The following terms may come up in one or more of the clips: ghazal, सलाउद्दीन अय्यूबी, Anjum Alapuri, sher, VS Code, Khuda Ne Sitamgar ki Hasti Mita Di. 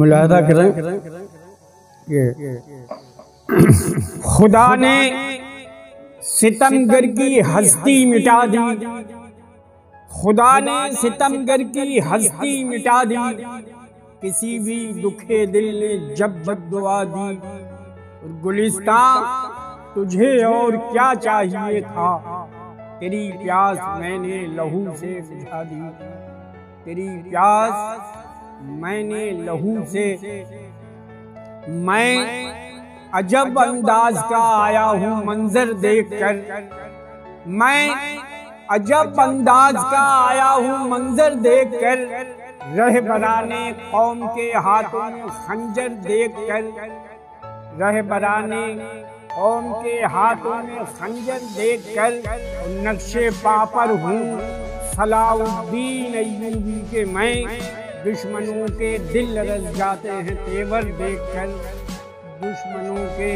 मुलाहदा करें खुदा ने सितमगर की हस्ती मिटा दी, खुदा ने सितमगर की हस्ती मिटा दी। किसी भी दुखे दिल ने जब जब दुआ दी, गुलिस्ता तुझे और क्या चाहिए था, तेरी प्यास मैंने लहू से बुझा दी, तेरी प्यास मैंने लहू से। मैं अजब अंदाज का आया हूँ मंजर देखकर, मैं अजब अंदाज का आया हूँ मंजर देखकर, रहबराने कौम के हाथों में खंजर देखकर, रहबराने ओम के हाथों में खंजर देखकर। नक्शे पापर हूँ सलाउद्दीन अय्यूबी के मैं, दुश्मनों के दिल रस जाते हैं तेवर देखकर, दुश्मनों के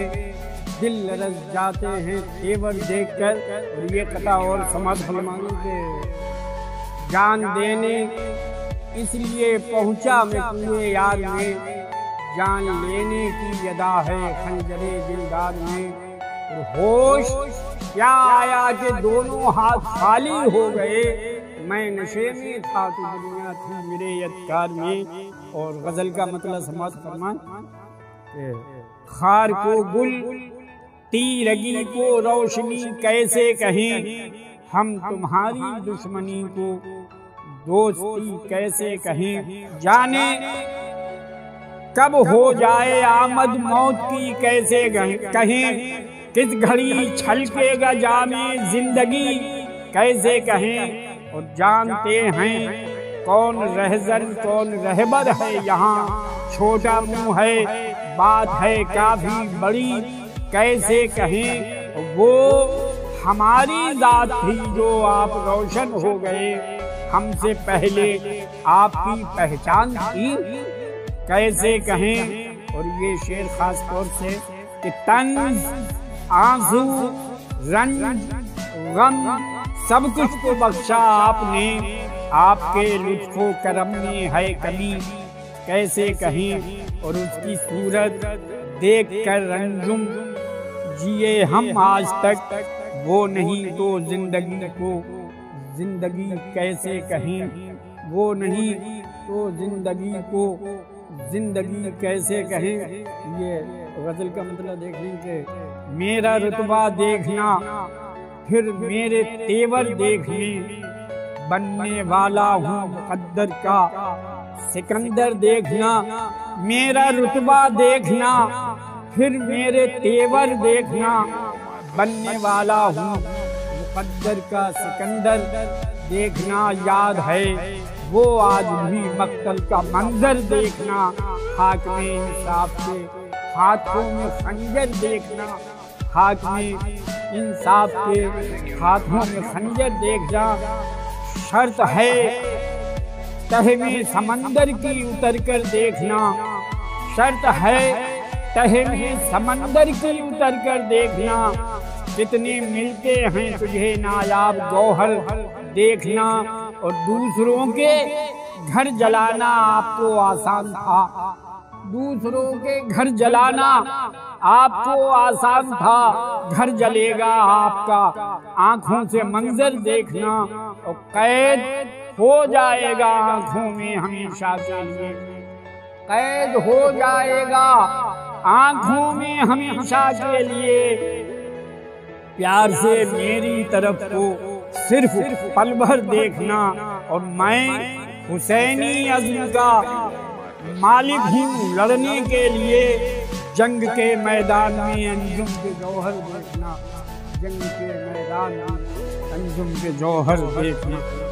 दिल रस जाते हैं तेवर देखकर। ये कथा और समाज फरमाने के जान देने इसलिए पहुँचा मैं कुएं यार में, जान लेने की अदा है खंजरे दिलदार में। होश क्या आया कि दोनों हाथ खाली हो गए, मैं नशे में था तो दुनिया थी मेरे यादगार में। और गजल का मतलब समाज फरमान, खार को गुल तीरगी को रोशनी कैसे कहें, हम तुम्हारी दुश्मनी को दोस्ती कैसे कहें। जाने कब हो जाए आमद मौत की कैसे कहें, किस घड़ी छलकेगा जामे जिंदगी कैसे कहें। और जानते हैं कौन रहजन कौन रहबर है यहाँ, छोटा मुँह है बात है काफी बड़ी कैसे कहें। वो हमारी जात थी जो आप रोशन हो गए, हमसे पहले आपकी पहचान थी कैसे कहें। और ये शेर खास तौर से कि तंज आंसू रंज गम सब कुछ को बख्शा आपने, आपके लुत्फो करम में है कमी कैसे कहें। और उसकी सूरत देखकर अंजुम जिए हम आज तक, वो नहीं तो जिंदगी को जिंदगी कैसे कहें, वो नहीं तो जिंदगी को जिंदगी कैसे कहें। ये गजल का मतलब देख लीजिए, मेरा रुतबा देखना फिर मेरे तेवर देखने, बनने वाला हूँ मुकद्दर का सिकंदर देखना। मेरा रुतबा देखना फिर मेरे तेवर देखना, बनने वाला हूँ मुकद्दर का सिकंदर देखना। याद है वो आज भी मक्तल का मंजर देखना, हाथ में इंसाफ के हाथों में खंजर देखना, हाथ में इंसाफ के हाथों में खंजर देखना। शर्त है तह में समंदर की उतर कर देखना, शर्त है तह में समंदर की उतर कर देखना। कितने मिलते हैं तुझे नायाब गौहर देखना, और दूसरों के घर जलाना आपको आसान था, दूसरों के घर जलाना आपको आसान था, घर जलेगा आपका आँखों से मंजर देखना। और कैद हो जाएगा आँखों में हमेशा के लिए, कैद हो जाएगा आँखों में हमेशा के लिए, प्यार से मेरी तरफ को सिर्फ पल भर देखना। और मैं हुसैनी अज़्म का मालिक हूँ लड़ने के लिए, जंग के मैदान में अंजुम के जौहर देखना, जंग के मैदान में अंजुम के जौहर देखना।